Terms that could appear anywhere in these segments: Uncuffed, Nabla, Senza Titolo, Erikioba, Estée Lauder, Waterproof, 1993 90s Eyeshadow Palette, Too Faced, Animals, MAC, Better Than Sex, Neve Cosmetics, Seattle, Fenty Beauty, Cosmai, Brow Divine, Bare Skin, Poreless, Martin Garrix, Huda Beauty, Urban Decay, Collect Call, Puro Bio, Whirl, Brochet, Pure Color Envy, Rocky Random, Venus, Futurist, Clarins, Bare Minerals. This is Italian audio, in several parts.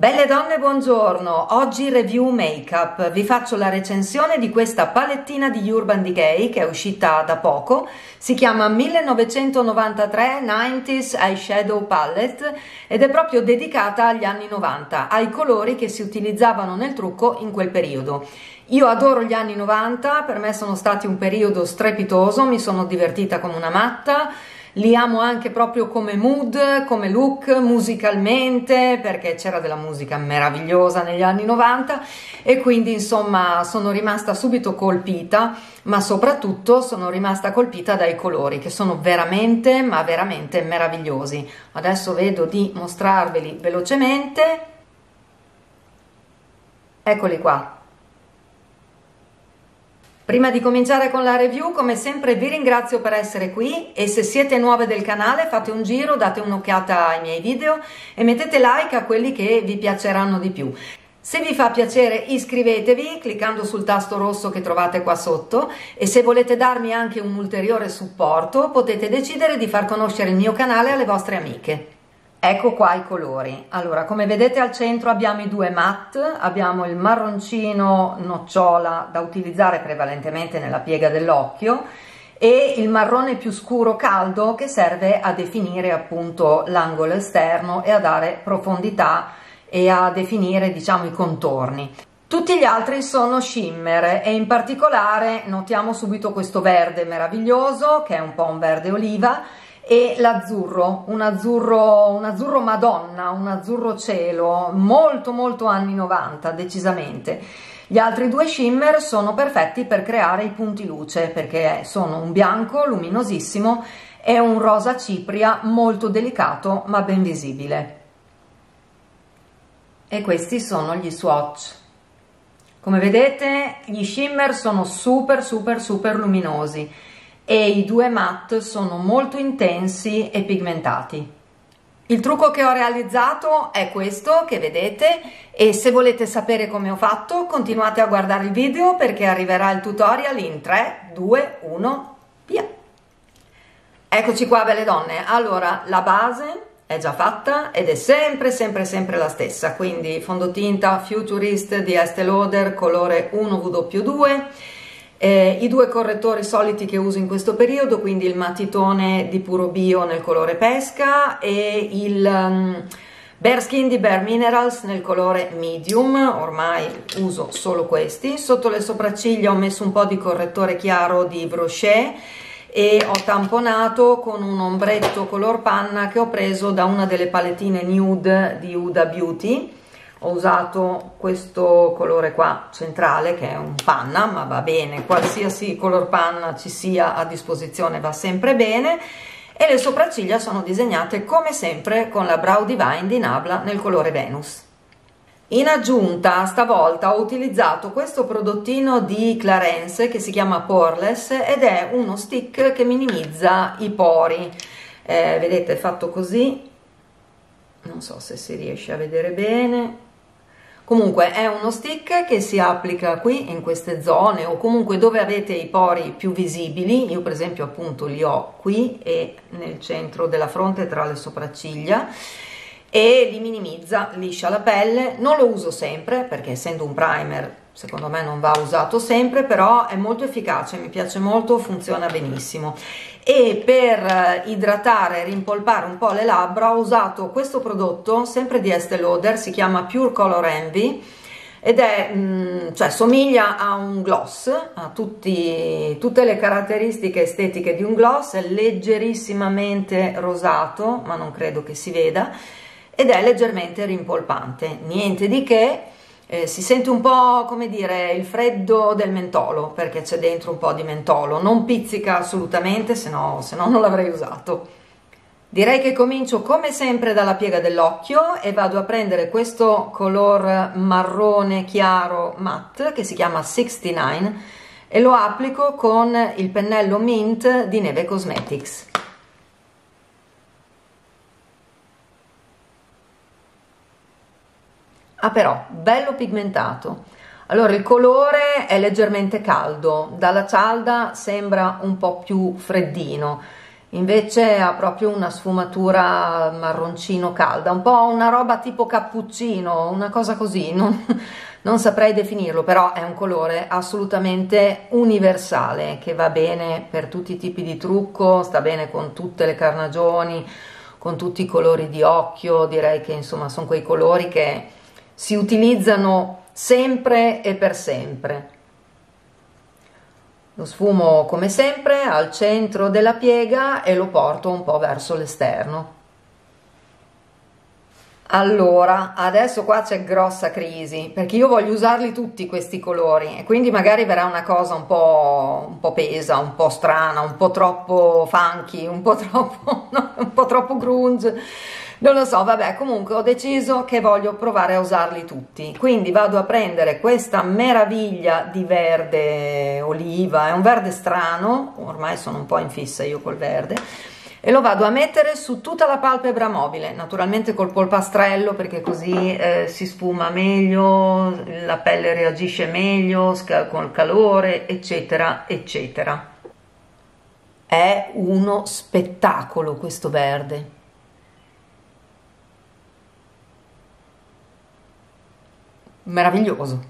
Belle donne, buongiorno! Oggi review makeup. Vi faccio la recensione di questa palettina di Urban Decay che è uscita da poco. Si chiama 1993 90s Eyeshadow Palette ed è proprio dedicata agli anni 90, ai colori che si utilizzavano nel trucco in quel periodo. Io adoro gli anni 90, per me sono stati un periodo strepitoso, mi sono divertita come una matta. Li amo anche proprio come mood, come look, musicalmente, perché c'era della musica meravigliosa negli anni 90 e quindi insomma sono rimasta subito colpita, ma soprattutto sono rimasta colpita dai colori che sono veramente, ma veramente meravigliosi. Adesso vedo di mostrarveli velocemente. Eccoli qua. Prima di cominciare con la review, come sempre vi ringrazio per essere qui e se siete nuove del canale fate un giro, date un'occhiata ai miei video e mettete like a quelli che vi piaceranno di più. Se vi fa piacere iscrivetevi cliccando sul tasto rosso che trovate qua sotto e se volete darmi anche un ulteriore supporto potete decidere di far conoscere il mio canale alle vostre amiche. Ecco qua i colori. Allora, come vedete al centro abbiamo i due matte, abbiamo il marroncino nocciola da utilizzare prevalentemente nella piega dell'occhio e il marrone più scuro caldo che serve a definire appunto l'angolo esterno e a dare profondità e a definire diciamo i contorni. Tutti gli altri sono shimmer e in particolare notiamo subito questo verde meraviglioso che è un po' un verde oliva e l'azzurro, un azzurro madonna, un azzurro cielo, molto molto anni 90 decisamente. Gli altri due shimmer sono perfetti per creare i punti luce perché sono un bianco luminosissimo e un rosa cipria molto delicato ma ben visibile. E questi sono gli swatch. Come vedete gli shimmer sono super luminosi e i due matte sono molto intensi e pigmentati. Il trucco che ho realizzato è questo che vedete e se volete sapere come ho fatto continuate a guardare il video perché arriverà il tutorial in 3, 2, 1, via! Eccoci qua belle donne, allora la base è già fatta ed è sempre la stessa, quindi fondotinta Futurist di Estée Lauder colore 1W2, i due correttori soliti che uso in questo periodo, quindi il matitone di Puro Bio nel colore pesca e il Bare Skin di Bare Minerals nel colore medium, ormai uso solo questi. Sotto le sopracciglia ho messo un po' di correttore chiaro di Brochet e ho tamponato con un ombretto color panna che ho preso da una delle palettine nude di Huda Beauty. Ho usato questo colore qua centrale che è un panna, ma va bene, qualsiasi color panna ci sia a disposizione va sempre bene. E le sopracciglia sono disegnate come sempre con la Brow Divine di Nabla nel colore Venus. In aggiunta stavolta ho utilizzato questo prodottino di Clarins che si chiama Poreless ed è uno stick che minimizza i pori. Vedete, è fatto così, non so se si riesce a vedere bene. Comunque è uno stick che si applica qui in queste zone o comunque dove avete i pori più visibili. Io per esempio appunto li ho qui e nel centro della fronte tra le sopracciglia e li minimizza, liscia la pelle. Non lo uso sempre perché essendo un primer secondo me non va usato sempre, però è molto efficace, mi piace molto, funziona benissimo. E per idratare e rimpolpare un po' le labbra ho usato questo prodotto sempre di Estée Lauder, si chiama Pure Color Envy ed è, cioè somiglia a un gloss, ha tutte le caratteristiche estetiche di un gloss, è leggerissimamente rosato ma non credo che si veda ed è leggermente rimpolpante, niente di che. Si sente un po' come dire il freddo del mentolo perché c'è dentro un po' di mentolo, non pizzica assolutamente, se no non l'avrei usato. Direi che comincio come sempre dalla piega dell'occhio e vado a prendere questo color marrone chiaro matte che si chiama 69 e lo applico con il pennello mint di Neve Cosmetics. Ah però, bello pigmentato. Allora il colore è leggermente caldo, dalla cialda sembra un po' più freddino invece ha proprio una sfumatura marroncino calda, un po' una roba tipo cappuccino, una cosa così, non saprei definirlo, però è un colore assolutamente universale che va bene per tutti i tipi di trucco, sta bene con tutte le carnagioni, con tutti i colori di occhio, direi che insomma sono quei colori che si utilizzano sempre e per sempre. Lo sfumo come sempre al centro della piega e lo porto un po' verso l'esterno. Allora, adesso qua c'è grossa crisi, perché io voglio usarli tutti questi colori e quindi magari verrà una cosa un po' pesa, un po' strana, un po' troppo funky, un po' troppo grunge, non lo so, vabbè, comunque ho deciso che voglio provare a usarli tutti, quindi vado a prendere questa meraviglia di verde oliva, è un verde strano, ormai sono un po' in fissa io col verde, e lo vado a mettere su tutta la palpebra mobile, naturalmente col polpastrello, perché così si sfuma meglio, la pelle reagisce meglio col calore, eccetera eccetera. È uno spettacolo questo verde. Meraviglioso.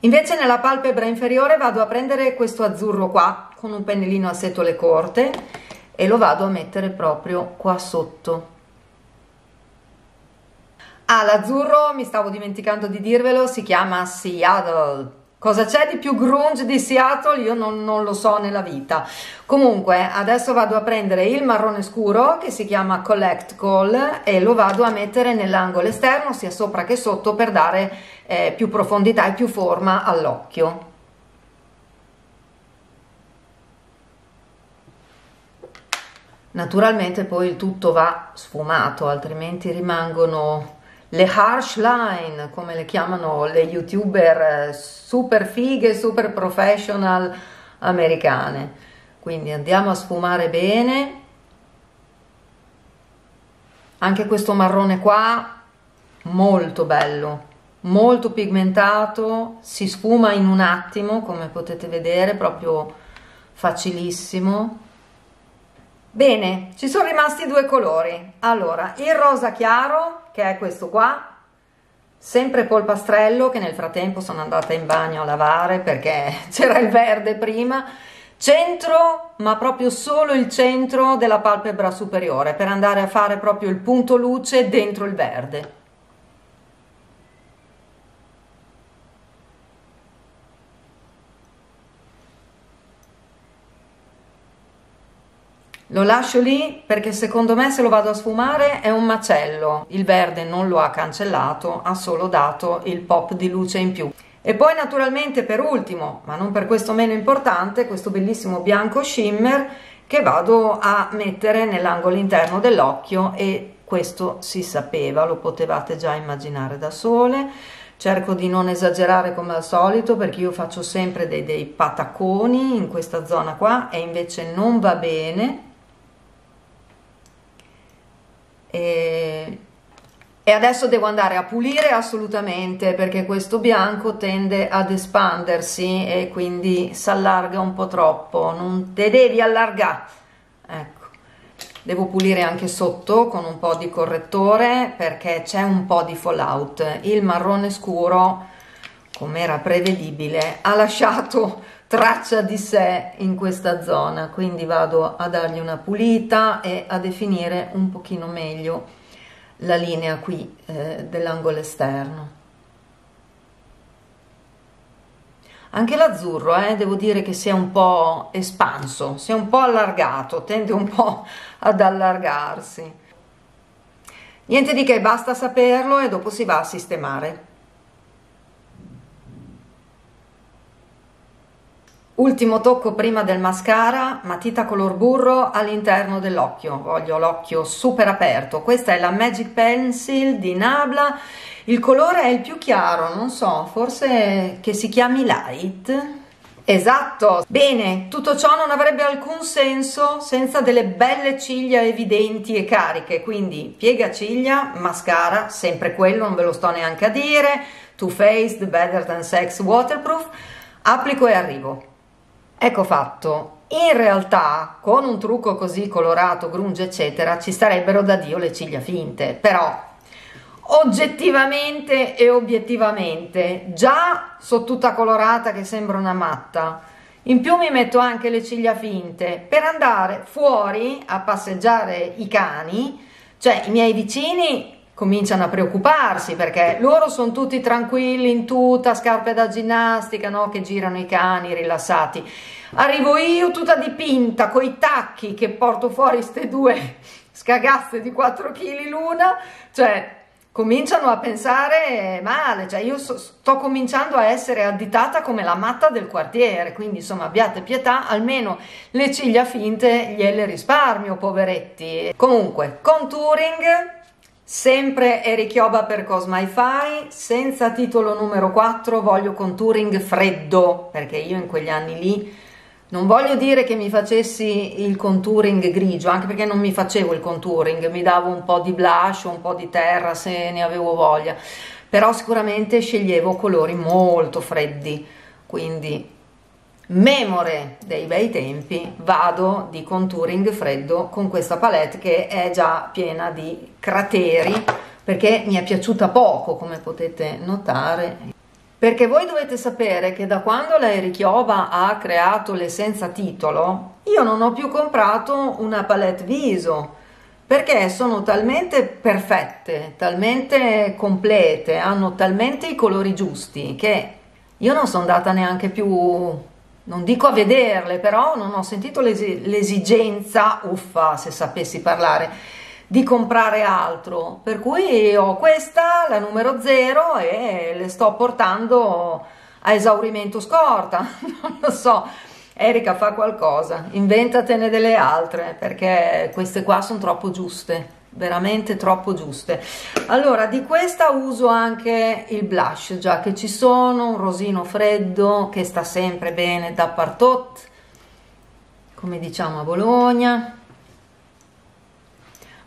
Invece nella palpebra inferiore vado a prendere questo azzurro qua con un pennellino a setole corte e lo vado a mettere proprio qua sotto. Ah, l'azzurro, mi stavo dimenticando di dirvelo, si chiama Seattle. Cosa c'è di più grunge di Seattle? Io non lo so nella vita. Comunque adesso vado a prendere il marrone scuro che si chiama Collect Call e lo vado a mettere nell'angolo esterno, sia sopra che sotto, per dare più profondità e più forma all'occhio. Naturalmente poi il tutto va sfumato, altrimenti rimangono le harsh line, come le chiamano le youtuber super fighe, super professional americane. Quindi andiamo a sfumare bene. Anche questo marrone qua, molto bello, molto pigmentato, si sfuma in un attimo, come potete vedere, proprio facilissimo. Bene, ci sono rimasti due colori. Allora, il rosa chiaro, che è questo qua, sempre polpastrello, che nel frattempo sono andata in bagno a lavare perché c'era il verde prima, centro, ma proprio solo il centro della palpebra superiore, per andare a fare proprio il punto luce dentro il verde. Lo lascio lì perché secondo me, se lo vado a sfumare, è un macello. Il verde non lo ha cancellato, ha solo dato il pop di luce in più. E poi naturalmente, per ultimo, ma non per questo meno importante, questo bellissimo bianco shimmer che vado a mettere nell'angolo interno dell'occhio, e questo si sapeva, lo potevate già immaginare da sole. Cerco di non esagerare come al solito, perché io faccio sempre dei pataconi in questa zona qua e invece non va bene. E adesso devo andare a pulire assolutamente, perché questo bianco tende ad espandersi e quindi si allarga un po' troppo. Non te devi allargare, ecco. Devo pulire anche sotto con un po' di correttore perché c'è un po' di fallout. Il marrone scuro, come era prevedibile, ha lasciato traccia di sé in questa zona, quindi vado a dargli una pulita e a definire un pochino meglio la linea qui dell'angolo esterno. Anche l'azzurro, devo dire che si è un po' espanso, si è un po' allargato, tende un po' ad allargarsi. Niente di che, basta saperlo e dopo si va a sistemare. Ultimo tocco prima del mascara, matita color burro all'interno dell'occhio, voglio l'occhio super aperto. Questa è la Magic Pencil di Nabla, il colore è il più chiaro, non so, forse che si chiami Light. Esatto, bene, tutto ciò non avrebbe alcun senso senza delle belle ciglia evidenti e cariche, quindi piega ciglia, mascara, sempre quello, non ve lo sto neanche a dire, Too Faced, Better Than Sex, Waterproof, applico e arrivo. Ecco fatto. In realtà con un trucco così colorato, grunge eccetera, ci sarebbero da Dio le ciglia finte, però oggettivamente e obiettivamente già sono tutta colorata che sembra una matta, in più mi metto anche le ciglia finte per andare fuori a passeggiare i cani, cioè i miei vicini cominciano a preoccuparsi perché loro sono tutti tranquilli in tuta, scarpe da ginnastica, no? Che girano i cani rilassati. Arrivo io tutta dipinta coi tacchi che porto fuori ste due scagazze di 4 kg l'una, cioè cominciano a pensare male, cioè io sto cominciando a essere additata come la matta del quartiere, quindi insomma abbiate pietà, almeno le ciglia finte gliele risparmio, poveretti. Comunque, contouring, sempre Erikioba per Cosmai, senza titolo numero 4, voglio contouring freddo, perché io in quegli anni lì non voglio dire che mi facessi il contouring grigio, anche perché non mi facevo il contouring, mi davo un po' di blush, un po' di terra se ne avevo voglia, però sicuramente sceglievo colori molto freddi, quindi memore dei bei tempi vado di contouring freddo con questa palette che è già piena di crateri perché mi è piaciuta poco, come potete notare. Perché voi dovete sapere che da quando la Erikioba ha creato le senza titolo io non ho più comprato una palette viso perché sono talmente perfette, talmente complete, hanno talmente i colori giusti che io non sono andata neanche più, non dico a vederle, però non ho sentito l'esigenza, uffa se sapessi parlare, di comprare altro, per cui ho questa, la numero 0, e le sto portando a esaurimento scorta, non lo so. Erika, fa qualcosa, inventatene delle altre, perché queste qua sono troppo giuste, veramente troppo giuste. Allora, di questa uso anche il blush, già che ci sono, un rosino freddo che sta sempre bene dappertutto, come diciamo a Bologna,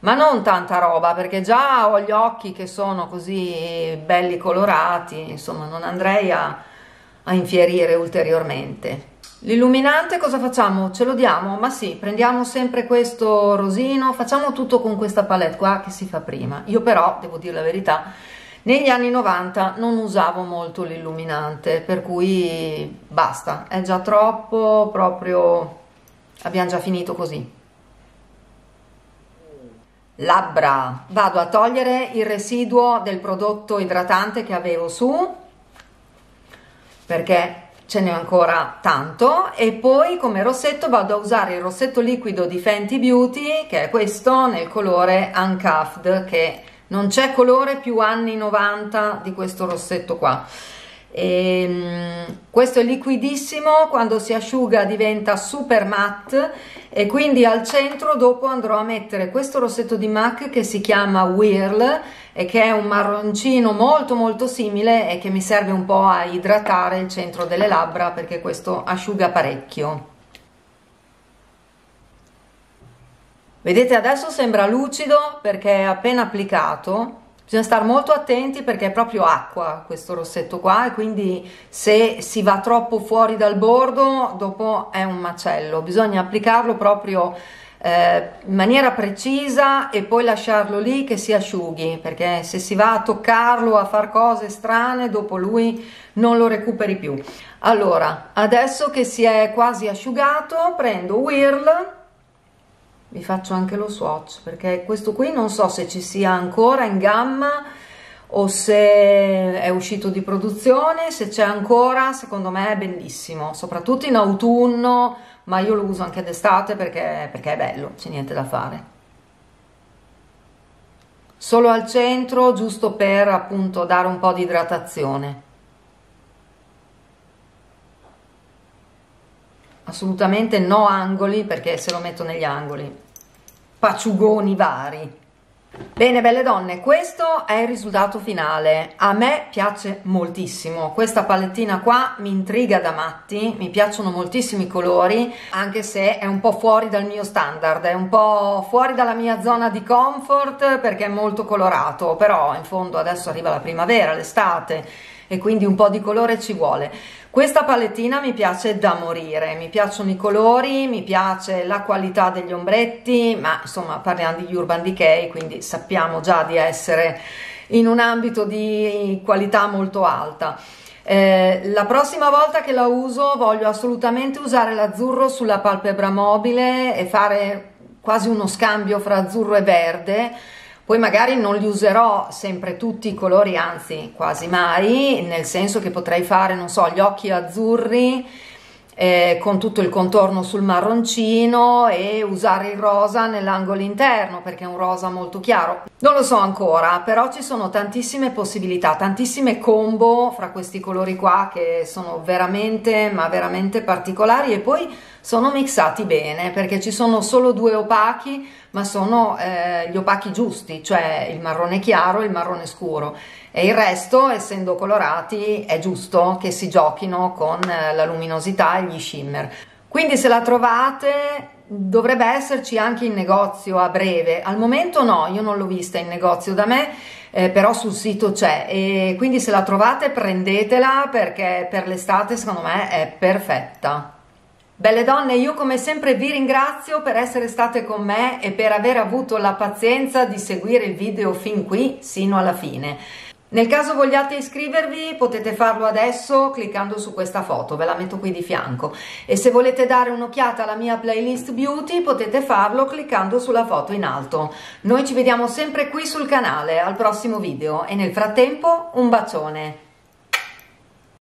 ma non tanta roba perché già ho gli occhi che sono così belli colorati, insomma non andrei a infierire ulteriormente. L'illuminante cosa facciamo? Ce lo diamo? Ma sì, prendiamo sempre questo rosino, facciamo tutto con questa palette qua che si fa prima. Io però, devo dire la verità, negli anni 90 non usavo molto l'illuminante, per cui basta, è già troppo, proprio abbiamo già finito così. Labbra, vado a togliere il residuo del prodotto idratante che avevo su, perché ce n'è ancora tanto, e poi come rossetto vado a usare il rossetto liquido di Fenty Beauty, che è questo nel colore Uncuffed, che non c'è colore più anni 90 di questo rossetto qua. E questo è liquidissimo, quando si asciuga diventa super matte, e quindi al centro dopo andrò a mettere questo rossetto di MAC che si chiama Whirl e che è un marroncino molto molto simile e che mi serve un po' a idratare il centro delle labbra perché questo asciuga parecchio. Vedete, adesso sembra lucido perché è appena applicato. Bisogna stare molto attenti perché è proprio acqua questo rossetto qua, e quindi se si va troppo fuori dal bordo dopo è un macello, bisogna applicarlo proprio in maniera precisa e poi lasciarlo lì che si asciughi, perché se si va a toccarlo, a far cose strane, dopo lui non lo recuperi più. Allora, adesso che si è quasi asciugato prendo Whirl. Vi faccio anche lo swatch perché questo qui non so se ci sia ancora in gamma o se è uscito di produzione. Se c'è ancora, secondo me è bellissimo, soprattutto in autunno, ma io lo uso anche d'estate perché è bello, c'è niente da fare. Solo al centro, giusto per appunto dare un po' di idratazione. Assolutamente no angoli, perché se lo metto negli angoli, paciugoni vari. Bene, belle donne, questo è il risultato finale. A me piace moltissimo questa palettina qua, mi intriga da matti, mi piacciono moltissimi colori, anche se è un po' fuori dal mio standard, è un po' fuori dalla mia zona di comfort perché è molto colorato, però in fondo adesso arriva la primavera, l'estate, e quindi un po' di colore ci vuole. Questa palettina mi piace da morire, mi piacciono i colori, mi piace la qualità degli ombretti, ma insomma parliamo di Urban Decay, quindi sappiamo già di essere in un ambito di qualità molto alta. La prossima volta che la uso voglio assolutamente usare l'azzurro sulla palpebra mobile e fare quasi uno scambio fra azzurro e verde. Poi magari non li userò sempre tutti i colori, anzi quasi mai, nel senso che potrei fare, non so, gli occhi azzurri con tutto il contorno sul marroncino e usare il rosa nell'angolo interno, perché è un rosa molto chiaro. Non lo so ancora, però ci sono tantissime possibilità, tantissime combo fra questi colori qua che sono veramente, ma veramente particolari, e poi sono mixati bene, perché ci sono solo due opachi, ma sono gli opachi giusti, cioè il marrone chiaro e il marrone scuro, e il resto, essendo colorati, è giusto che si giochino con la luminosità e gli shimmer. Quindi se la trovate, dovrebbe esserci anche in negozio a breve. Al momento no, io non l'ho vista in negozio da me, però sul sito c'è, e quindi se la trovate prendetela, perché per l'estate secondo me è perfetta. Belle donne, io come sempre vi ringrazio per essere state con me e per aver avuto la pazienza di seguire il video fin qui, sino alla fine. Nel caso vogliate iscrivervi, potete farlo adesso cliccando su questa foto, ve la metto qui di fianco. E se volete dare un'occhiata alla mia playlist beauty, potete farlo cliccando sulla foto in alto. Noi ci vediamo sempre qui sul canale, al prossimo video, e nel frattempo un bacione!